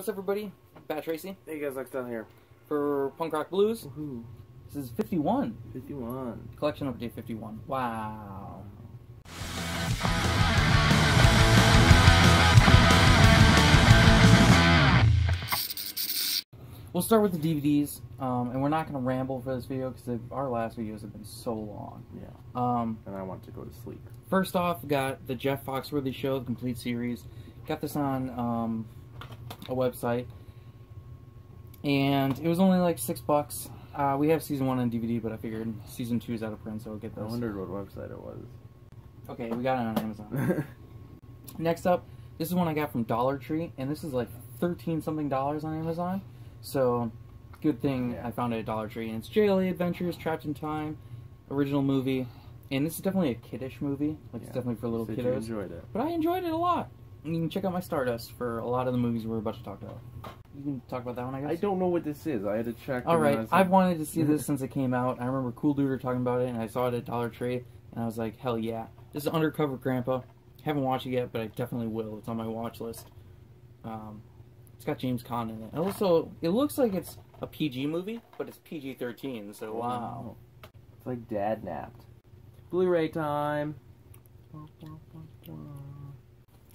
What's up, everybody? Pat Tracy. Hey guys, Lex Down here. For Punk Rock Blu's. Woohoo. This is 51. 51. Collection update 51. Wow. We'll start with the DVDs, and we're not going to ramble for this video because our last videos have been so long. Yeah. And I want to go to sleep. First off, got the Jeff Foxworthy Show, the complete series. Got this on a website, and it was only like $6. We have season 1 on DVD, but I figured season 2 is out of print, so I'll get those. I wondered what website it was. Okay, we got it on Amazon. Next up, this is one I got from Dollar Tree, and this is like $13-something on Amazon. So, good thing I found it at Dollar Tree. And it's J.L.A. Adventures Trapped in Time, original movie. And this is definitely a kiddish movie. Like, it's definitely for little kiddos. You enjoyed it. But I enjoyed it a lot. And you can check out my Stardust for a lot of the movies we're about to talk about. You can talk about that one, I guess? I don't know what this is. I had to check. Alright, like, I've wanted to see this since it came out. I remember Cool Dooter talking about it, and I saw it at Dollar Tree. And I was like, hell yeah. This is Undercover Grandpa. Haven't watched it yet, but I definitely will. It's on my watch list. It's got James Caan in it. Also, it looks like it's a PG movie, but it's PG-13, so wow. It's like Dad napped. Blu-ray time!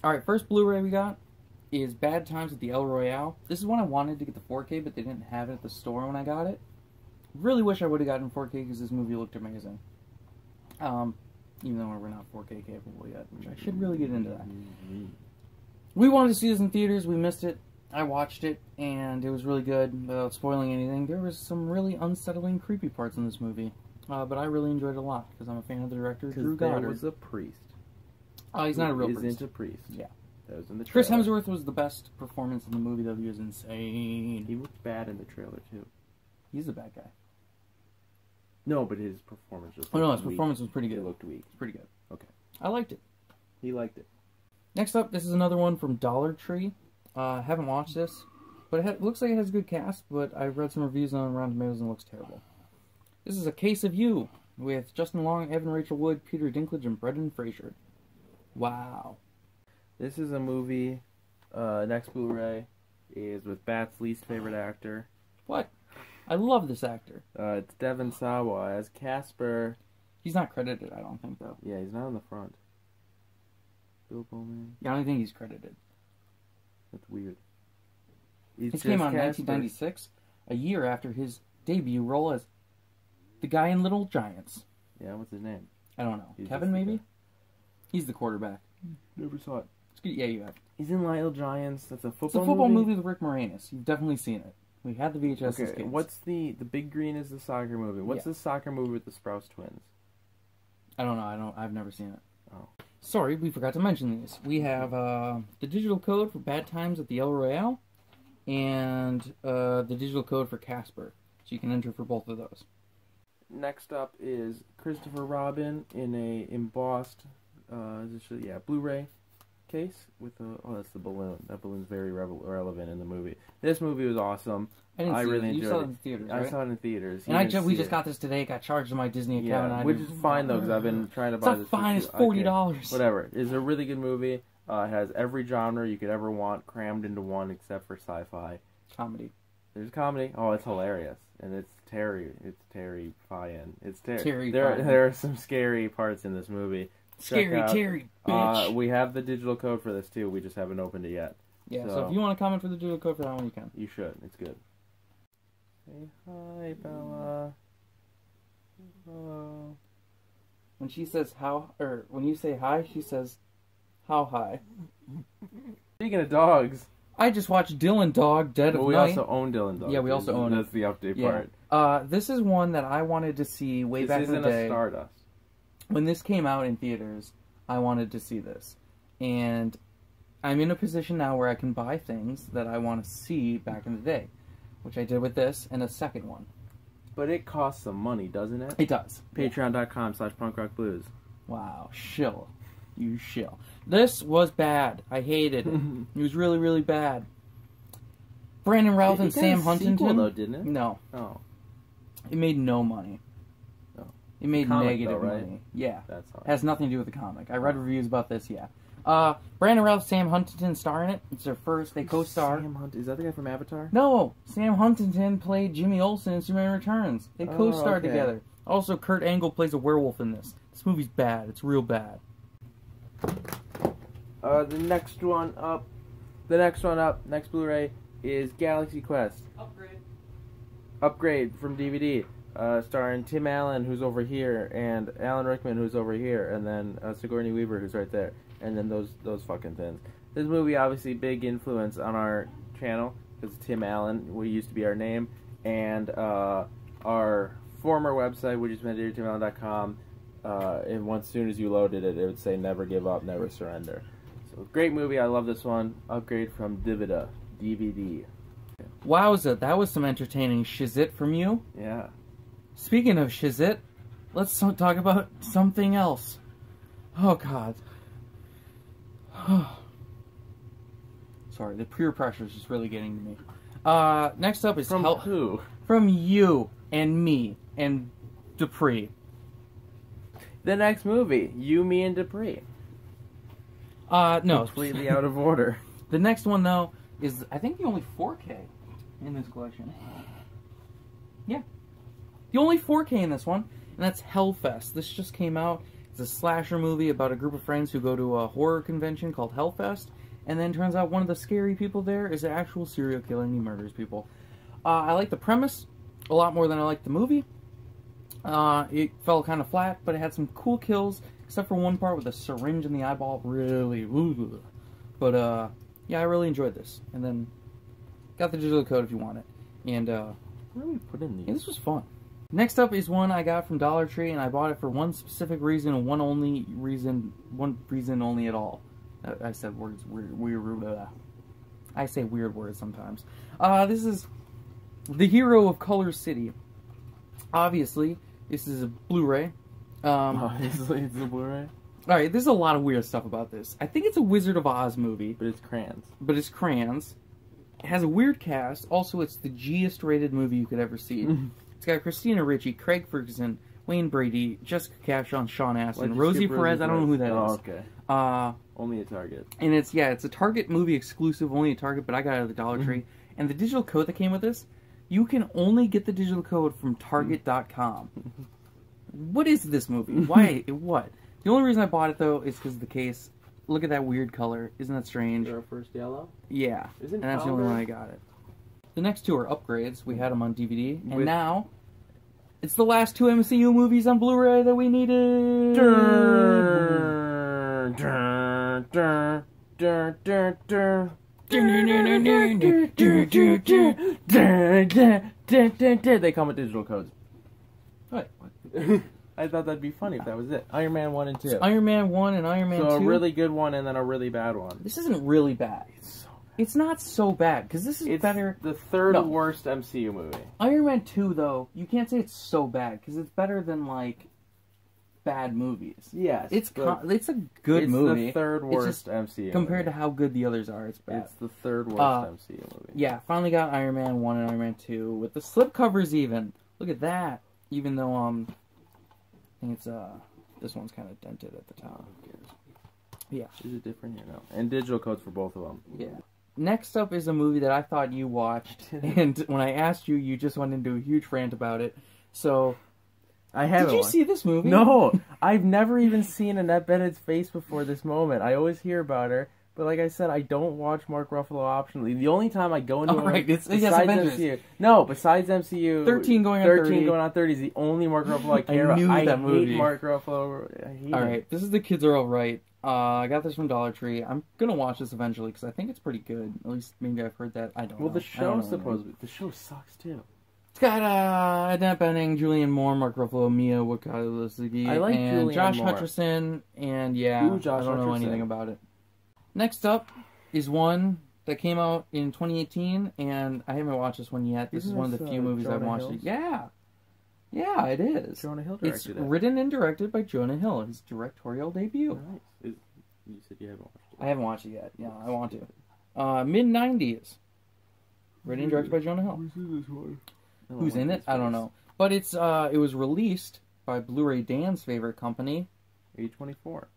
Alright, first Blu-ray we got is Bad Times at the El Royale. This is one I wanted to get the 4K, but they didn't have it at the store when I got it. Really wish I would have gotten 4K because this movie looked amazing. Even though we're not 4K capable yet, which I should really get into that. We wanted to see this in theaters, we missed it. I watched it, and it was really good. Without spoiling anything, there was some really unsettling, creepy parts in this movie. But I really enjoyed it a lot, because I'm a fan of the director, Drew Goddard. Because was a priest. He's not a real priest. Isn't a priest. Yeah. That was in the trailer. Chris Hemsworth was the best performance in the movie, though. He was insane. He looked bad in the trailer, too. He's a bad guy. No, but his performance was his performance was pretty good. It looked weak. It's pretty good. Okay. I liked it. He liked it. Next up, this is another one from Dollar Tree. Haven't watched this, but it looks like it has a good cast, but I've read some reviews on Rotten Tomatoes and it looks terrible. This is A Case of You, with Justin Long, Evan Rachel Wood, Peter Dinklage, and Brendan Fraser. Wow. This is a movie, next Blu-ray, is with Bat's least favorite actor. What? I love this actor. It's Devon Sawa as Casper. He's not credited, I don't think, though. Yeah, he's not on the front. Bill Pullman. Yeah, I don't think he's credited. That's weird. This came out in 1996, a year after his debut role as the guy in Little Giants. Yeah, what's his name? I don't know. He's Kevin, maybe? He's the quarterback. Never saw it. It's good. Yeah, you have. He's in Little Giants. That's a football movie? It's a football movie with Rick Moranis. You've definitely seen it. We had the VHS. Okay, what's the Big Green is the soccer movie. What's the soccer movie with the Sprouse twins? I don't know. I've never seen it. Oh. Sorry, we forgot to mention these. We have the digital code for Bad Times at the El Royale and the digital code for Casper. So you can enter for both of those. Next up is Christopher Robin in a embossed Blu-ray case with a that's the balloon. That balloon's very relevant in the movie. This movie was awesome. I really enjoyed it. You saw it in theaters, right? I saw it in theaters. And we just got this today. Got charged to my Disney account. Yeah, which is fine though, because I've been trying to buy this. It's not fine. It's $40. Whatever. It's a really good movie. Has every genre you could ever want crammed into one, except for sci-fi. Comedy. There's comedy. Oh, it's hilarious, and it's Terry. It's terrifying. It's terrifying. There are some scary parts in this movie. Scary Terry, bitch. We have the digital code for this too. We just haven't opened it yet. Yeah. So if you want to comment for the digital code for that one, you can. You should. It's good. Say hi, Bella. Hello. When she says how, or when you say hi, she says how high. Speaking of dogs, I just watched Dylan Dog Dead of Night. We also own Dylan Dog. Yeah, we also own. That's the update part. This is one that I wanted to see way back in the day. This isn't a Stardust. When this came out in theaters, I wanted to see this. And I'm in a position now where I can buy things that I want to see back in the day, which I did with this and a second one. But it costs some money, doesn't it? It does. Patreon.com/Punk Rock Blues. Wow, shill. You shill. This was bad. I hated it. It was really, really bad. Brandon Routh and Sam Huntington. Sequel, though, didn't it? No. Oh. It made no money. It made negative money. Yeah. That's hard. Has nothing to do with the comic. I read reviews about this, yeah. Brandon Routh, Sam Huntington star in it. It's their first. They co-star. Sam Huntington. Is that the guy from Avatar? No. Sam Huntington played Jimmy Olsen in Superman Returns. They co-starred together. Also, Kurt Angle plays a werewolf in this. This movie's bad. It's real bad. The next one up, next Blu-ray, is Galaxy Quest. Upgrade from DVD. Starring Tim Allen, who's over here, and Alan Rickman, who's over here, and then Sigourney Weaver, who's right there, and then those fucking things. This movie, obviously, big influence on our channel, because Tim Allen, what used to be our name, and our former website, which is MediatorTimAllen.com, and once soon as you loaded it, it would say never give up, never surrender. So, great movie, I love this one. Upgrade from Divida, DVD. Wowza, that was some entertaining shizit from you. Yeah. Speaking of shizit, let's talk about something else. Oh, God. Sorry, the peer pressure is just really getting to me. Next up is... From who? From you and me and Dupree. The next movie, You, Me, and Dupree. No. Completely out of order. The next one, though, is, I think, the only 4K in this collection. Yeah. The only 4K in this one, and that's Hellfest. This just came out. It's a slasher movie about a group of friends who go to a horror convention called Hellfest, and then turns out one of the scary people there is an actual serial killer, and he murders people. I like the premise a lot more than I like the movie. It fell kind of flat, but it had some cool kills, except for one part with a syringe in the eyeball. Really, ooh. But, yeah, I really enjoyed this. And then, got the digital code if you want it. And, where do we put in these? Yeah, this was fun. Next up is one I got from Dollar Tree, and I bought it for one specific reason and one reason only at all. I said words weird. I say weird words sometimes. This is The Hero of Color City. Obviously, this is a Blu-ray. Obviously, it's a Blu-ray. All right, there's a lot of weird stuff about this. I think it's a Wizard of Oz movie, but it's Kranz. It has a weird cast. Also, it's the G-est rated movie you could ever see. It's got Christina Ricci, Craig Ferguson, Wayne Brady, Jessica Capshaw, Sean Astin, Rosie Perez. I don't know who that is. Okay. Only a Target. And it's, yeah, it's a Target movie exclusive, only a Target, but I got it at the Dollar Tree. And the digital code that came with this, you can only get the digital code from Target.com. What is this movie? Why? What? The only reason I bought it, though, is because of the case. Look at that weird color. Isn't that strange? Our first yellow? Yeah. Isn't and that's the only one I got it. The next two are upgrades. We had them on DVD, and now it's the last two MCU movies on Blu-ray that we needed. They come with digital codes. What? I thought that'd be funny if that was it. Iron Man 1 and 2. It's Iron Man 1 and Iron Man 2. So a really good one and then a really bad one. This isn't really bad. It's not so bad, because this is better... the third worst MCU movie. Iron Man 2, though, you can't say it's so bad, because it's better than, like, bad movies. Yes. It's a good movie. It's the third worst MCU compared to how good the others are, it's bad. It's the third worst MCU movie. Yeah, finally got Iron Man 1 and Iron Man 2, with the slipcovers even. Look at that. Even though, I think it's, this one's kind of dented at the top. Who cares? Yeah. Is it different here? No. And digital codes for both of them. Yeah. Next up is a movie that I thought you watched, and when I asked you, you just went into a huge rant about it. So, I haven't. Did you see this movie? No, I've never even seen Annette Bened's face before this moment. I always hear about her, but like I said, I don't watch Mark Ruffalo optionally. The only time I go into MCU, no, besides MCU, 13 going on 30 is the only Mark Ruffalo I care about. I hate Mark Ruffalo. All right, this is The Kids Are All Right. I got this from Dollar Tree. I'm gonna watch this eventually because I think it's pretty good. At least maybe I've heard that. I don't know. Well, the show's supposed to be. The show sucks too. It's got Annette Bening, Julianne Moore, Mark Ruffalo, Mia Wasikowska, and Josh Hutcherson. And yeah, I don't know anything about it. Next up is one that came out in 2018, and I haven't watched this one yet. This is one of the few movies I've watched. Yeah. Yeah, it is. Jonah Hill directed it. It's written and directed by Jonah Hill. His directorial debut. Nice. You said you haven't watched it. I haven't watched it yet. Yeah, I want to. Mid-90s. Written and directed by Jonah Hill. Who's in it? I don't know. But it's it was released by Blu-ray Dan's favorite company. A24.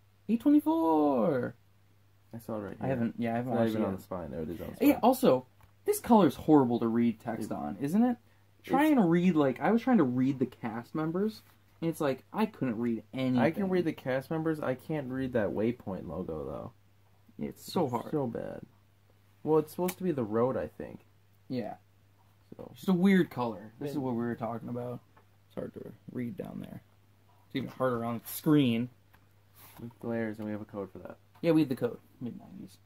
I saw it right here. I haven't watched it. It's not even on the spine. No, it is on the spine. Yeah, also, this color's horrible to read text on, isn't it? Trying to read, like, I was trying to read the cast members, and it's like, I couldn't read anything. I can read the cast members. I can't read that Waypoint logo, though. It's so hard. So bad. Well, it's supposed to be the road, I think. Yeah. So. Just a weird color. This is what we were talking about. It's hard to read down there. It's even harder on the screen. With glares, and we have a code for that. Yeah, we have the code. Mid-90s.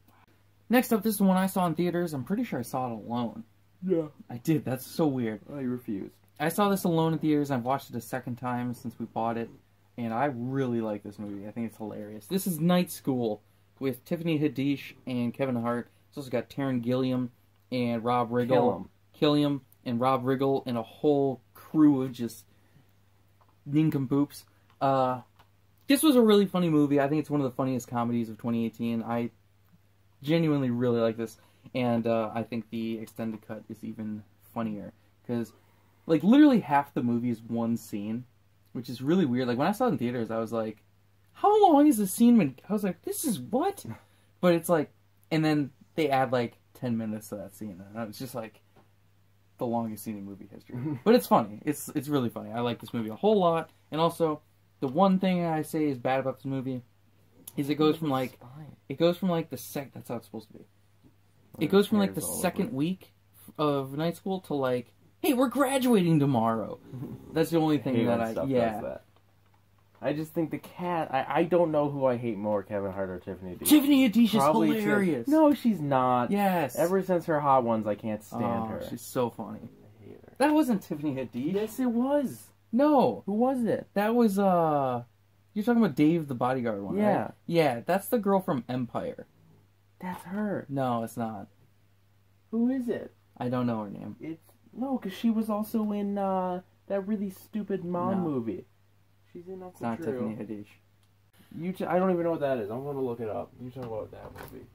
Next up, this is the one I saw in theaters. I'm pretty sure I saw it alone. Yeah. I did. That's so weird. I refused. I saw this alone in theaters. I've watched it a second time since we bought it. And I really like this movie. I think it's hilarious. This is Night School with Tiffany Haddish and Kevin Hart. It's also got Taron Gilliam and Rob Riggle. Killiam and Rob Riggle and a whole crew of just nincompoops. This was a really funny movie. I think it's one of the funniest comedies of 2018. I genuinely really like this. And I think the extended cut is even funnier. Because, like, literally half the movie is one scene, which is really weird. Like, when I saw it in theaters, I was like, how long is this scene? I was like, this is what? But it's like, and then they add, like, 10 minutes to that scene. And it's just, like, the longest scene in movie history. But it's funny. It's really funny. I like this movie a whole lot. And also, the one thing I say is bad about this movie is it goes from, like, that's how it's supposed to be. It goes from, like, the second week of Night School to, like, hey, we're graduating tomorrow. That's the only thing that I just think the cat... I don't know who I hate more, Kevin Hart or Tiffany Haddish. Tiffany Haddish is hilarious. No, she's not. Yes. Ever since her Hot Ones, I can't stand her. She's so funny. I hate her. That wasn't Tiffany Haddish. Yes, it was. No. Who was it? That was, You're talking about Dave the Bodyguard one, right? Yeah, that's the girl from Empire. That's her. No, it's not. Who is it? I don't know her name. No, because she was also in that really stupid mom movie. She's in Uncle Drew. It's not Tiffany Haddish. I don't even know what that is. I'm going to look it up. You talk about that movie.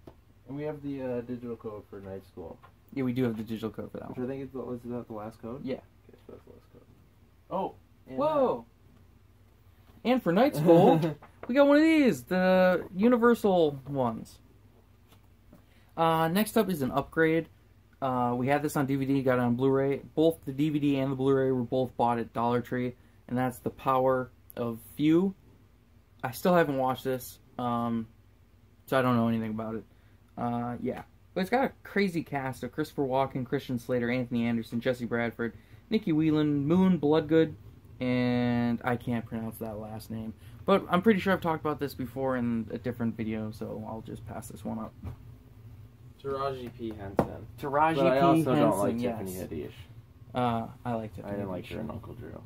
And we have the digital code for Night School. Yeah, we do have the digital code for that one. Which I think is that the last code? Yeah. Okay, so that's the last code. Oh. And whoa. And for Night School, we got one of these. The Universal ones. Next up is an upgrade. We had this on DVD, got it on Blu-ray. Both the DVD and the Blu-ray were both bought at Dollar Tree, and that's The Power of Few. I still haven't watched this, so I don't know anything about it. But it's got a crazy cast of Christopher Walken, Christian Slater, Anthony Anderson, Jesse Bradford, Nikki Whelan, Moon Bloodgood, and I can't pronounce that last name. But I'm pretty sure I've talked about this before in a different video, so I'll just pass this one up. Taraji P. Henson. But I also don't like Tiffany Haddish. I like Tiffany Haddish. I didn't like her in Uncle Drew.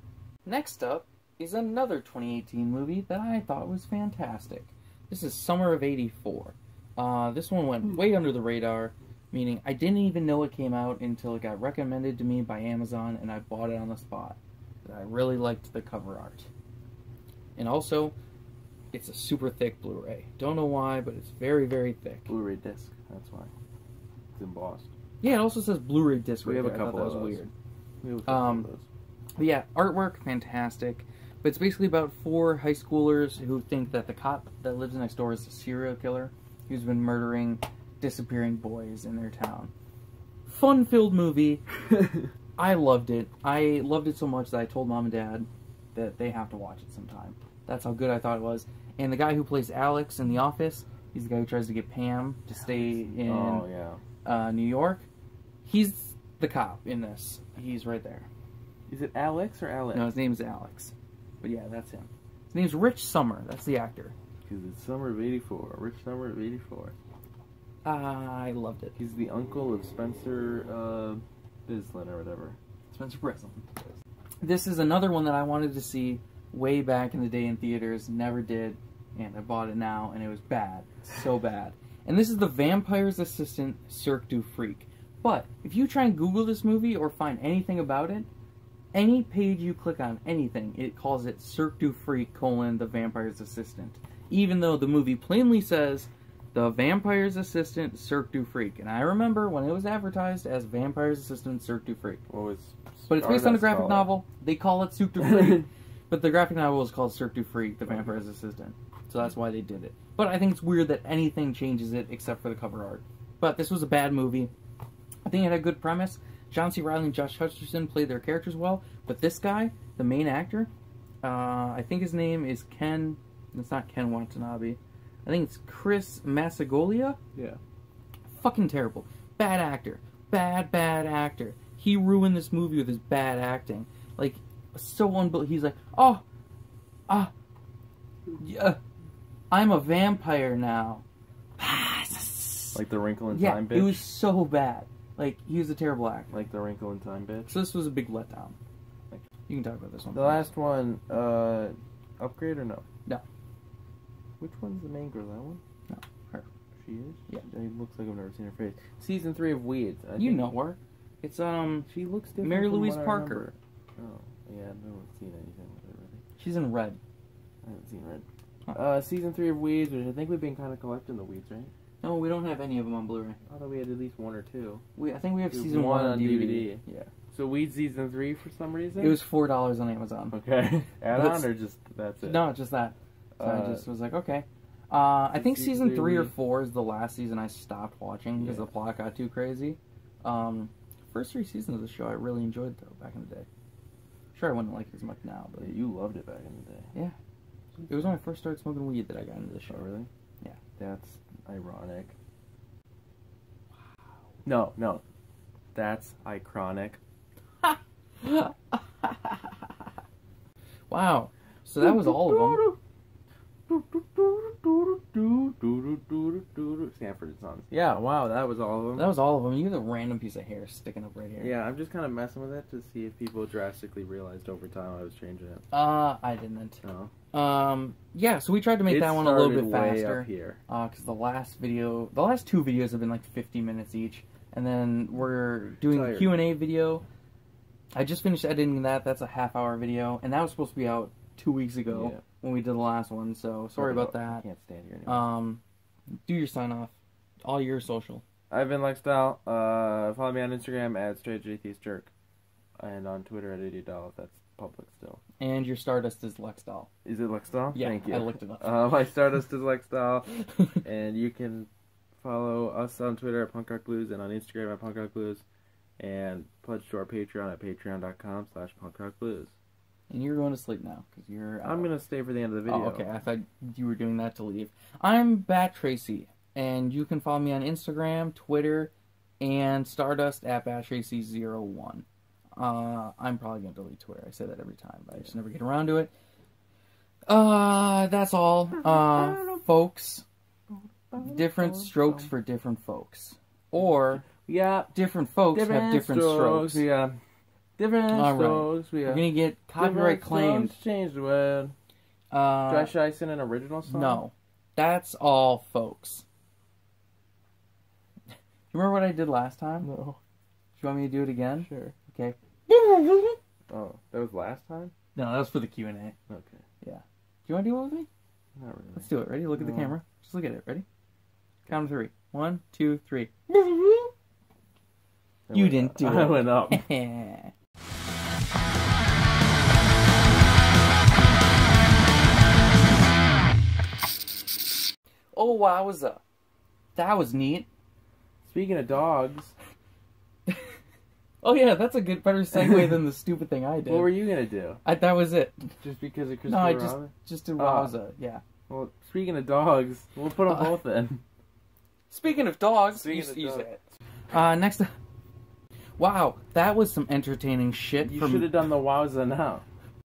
Next up is another 2018 movie that I thought was fantastic. This is Summer of '84. This one went way under the radar, meaning I didn't even know it came out until it got recommended to me by Amazon, and I bought it on the spot. I really liked the cover art. And also, it's a super thick Blu-ray. Don't know why, but it's very, very thick. Blu-ray disc, that's why. It's embossed. Yeah, it also says Blu-ray disc. We have a couple of those. Weird. We have a couple of those. But yeah, artwork, fantastic. But it's basically about four high schoolers who think that the cop that lives next door is a serial killer who's been murdering disappearing boys in their town. Fun-filled movie. I loved it. I loved it so much that I told Mom and Dad that they have to watch it sometime. That's how good I thought it was. And the guy who plays Alex in The Office, he's the guy who tries to get Pam to stay in New York. He's the cop in this. He's right there. Is it Alex or Alex? No, his name's Alex. But yeah, that's him. His name's Rich Summer. That's the actor. Because it's Summer of '84. Rich Summer of '84. I loved it. He's the uncle of Spencer Breslin or whatever. Spencer Breslin. This is another one that I wanted to see way back in the day in theaters, never did, and I bought it now, and it was bad. So bad. And this is The Vampire's Assistant, Cirque du Freak. But if you try and Google this movie or find anything about it, any page you click on, anything, it calls it Cirque du Freak, The Vampire's Assistant. Even though the movie plainly says, The Vampire's Assistant, Cirque du Freak. And I remember when it was advertised as Vampire's Assistant, Cirque du Freak. But it's based on a graphic novel. They call it Cirque du Freak. But the graphic novel is called Cirque du Freak, The Vampire's Assistant. So that's why they did it. But I think it's weird that anything changes it except for the cover art. But this was a bad movie. I think it had a good premise. John C. Reilly and Josh Hutcherson played their characters well. But this guy, the main actor, I think his name is Ken... It's not Ken Watanabe. I think it's Chris Massagolia? Yeah. Fucking terrible. Bad actor. Bad actor. He ruined this movie with his bad acting. Like, so unbelievable. He's like, oh, yeah, I'm a vampire now. Like the Wrinkle in Time bitch? Yeah, it was so bad. Like, he was a terrible actor. Like the Wrinkle in Time bitch? So this was a big letdown. You can talk about this one. The last one, Upgrade or no? No. Which one's the main girl? That one? No, her. She is? Yeah. She looks like I've never seen her face. Season 3 of Weeds. You know her. It's, she looks different. Mary Louise Parker. Oh, yeah, I haven't seen anything with her, really. She's in Red. I haven't seen Red. Huh. Season 3 of Weeds, which I think we've been kind of collecting the Weeds, right? No, we don't have any of them on Blu-ray. I thought we had at least one or two. I think we have Season 1 on DVD. Yeah. So Weeds Season 3 for some reason? It was $4 on Amazon. Okay. Add-on or just that's it? No, just that. So I just was like, okay. I think Season 3 or 4 is the last season I stopped watching because the plot got too crazy. First 3 seasons of the show I really enjoyed, though, back in the day. I'm sure I wouldn't like it as much now, but... Yeah, you loved it back in the day. Yeah. It was when I first started smoking weed that I got into the show. Oh, really? Yeah. That's ironic. Wow. No, no. That's iconic. Wow. So that was all of them. Sanford & Sons. Yeah, wow, that was all of them. That was all of them. You have a random piece of hair sticking up right here. Yeah, I'm just kind of messing with it to see if people drastically realized over time I was changing it. I didn't. No. Yeah, so we tried to make that one a little bit faster. Up here. Because the last 2 videos have been like 50 minutes each. And then we're doing a Q&A video. I just finished editing that. That's a half-hour video. And that was supposed to be out 2 weeks ago when we did the last one. So sorry about that. I can't stand here anymore. Do your sign-off. All your social. I've been Lex Down. Follow me on Instagram at StraightJTheistJerk. And on Twitter at $80. If that's public still. And your Stardust is Lex Down. Is it Lex Down? Yeah, thank you. I looked it up. My Stardust is Lex Down. And you can... Follow us on Twitter at Punk Rock Blu's and on Instagram at Punk Rock Blu's and pledge to our Patreon at patreon.com/Punk Rock Blues. And you're going to sleep now because you're... I'm going to stay for the end of the video. Oh, okay. I thought you were doing that to leave. I'm Pat Tracy and you can follow me on Instagram, Twitter, and Stardust at BatTracy01. I'm probably going to delete Twitter. I say that every time, but I just never get around to it. That's all, folks. Different strokes for different folks. Or, different folks have different strokes. Different strokes. We're going to get copyright claimed. Change the word. Josh Eisen an original song? No. That's all, folks. You remember what I did last time? No. Do you want me to do it again? Sure. Okay. Oh, that was last time? No, that was for the Q&A. Okay. Yeah. Do you want to do one with me? Not really. Let's do it. Ready? Look at the camera. Just look at it. Ready? Count of 3. 1, 2, 3. You didn't do it. I went up. Oh, wowza. That was neat. Speaking of dogs. Oh, yeah, that's a good, better segue than the stupid thing I did. What were you going to do? That was it. Just because of Christopher Robin? No, I just did wowza, Well, speaking of dogs, we'll put them both in. Speaking of dogs, you say it. Next up. Wow, that was some entertaining shit. You should have done the wowza now.